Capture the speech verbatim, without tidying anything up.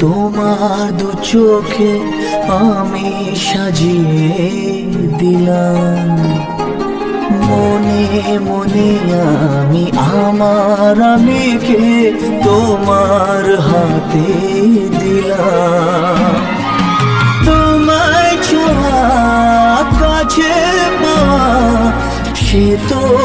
তোমার দু চোখে আমি সাজিয়ে দিলাম। মনে মনে আমি আমার আমিকে তোমার হাতে দিলাম। তোমার ছোঁয়া কাছে পা সে তো